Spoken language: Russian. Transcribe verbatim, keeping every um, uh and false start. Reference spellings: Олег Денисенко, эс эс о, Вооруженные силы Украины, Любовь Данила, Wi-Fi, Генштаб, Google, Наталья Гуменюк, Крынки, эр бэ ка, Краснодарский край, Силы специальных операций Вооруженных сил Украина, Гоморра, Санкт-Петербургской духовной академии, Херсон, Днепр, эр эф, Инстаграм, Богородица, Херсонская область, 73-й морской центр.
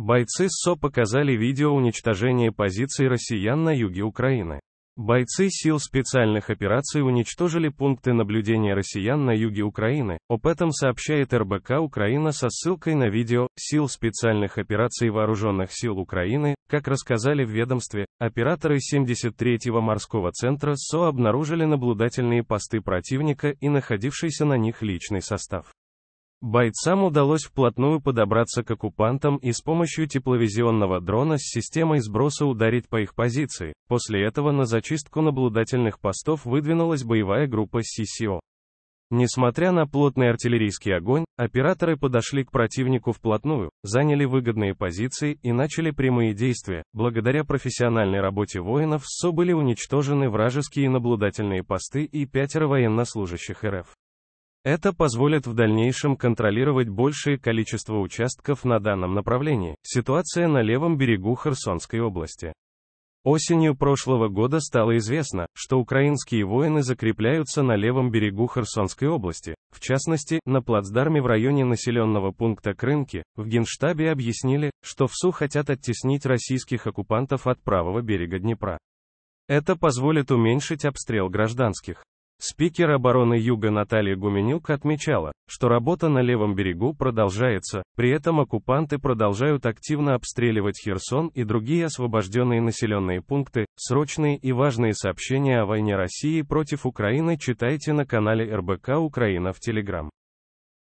Бойцы эс эс о показали видео уничтожения позиций россиян на юге Украины. Бойцы сил специальных операций уничтожили пункты наблюдения россиян на юге Украины. Об этом сообщает эр бэ ка Украина со ссылкой на видео сил специальных операций Вооруженных сил Украины. Как рассказали в ведомстве, операторы семьдесят третьего морского центра эс эс о обнаружили наблюдательные посты противника и находившийся на них личный состав. Бойцам удалось вплотную подобраться к оккупантам и с помощью тепловизионного дрона с системой сброса ударить по их позиции. После этого на зачистку наблюдательных постов выдвинулась боевая группа эс эс о. Несмотря на плотный артиллерийский огонь, операторы подошли к противнику вплотную, заняли выгодные позиции и начали прямые действия. Благодаря профессиональной работе воинов эс эс о были уничтожены вражеские наблюдательные посты и пятеро военнослужащих эр эф. Это позволит в дальнейшем контролировать большее количество участков на данном направлении. Ситуация на левом берегу Херсонской области. Осенью прошлого года стало известно, что украинские воины закрепляются на левом берегу Херсонской области, в частности, на плацдарме в районе населенного пункта Крынки. В Генштабе объяснили, что эс эс о хотят оттеснить российских оккупантов от правого берега Днепра. Это позволит уменьшить обстрел гражданских. Спикер обороны Юга Наталья Гуменюк отмечала, что работа на левом берегу продолжается, при этом оккупанты продолжают активно обстреливать Херсон и другие освобожденные населенные пункты. Срочные и важные сообщения о войне России против Украины читайте на канале эр бэ ка Украина в Телеграм.